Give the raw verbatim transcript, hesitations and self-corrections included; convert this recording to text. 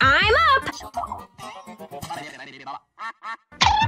I'm up!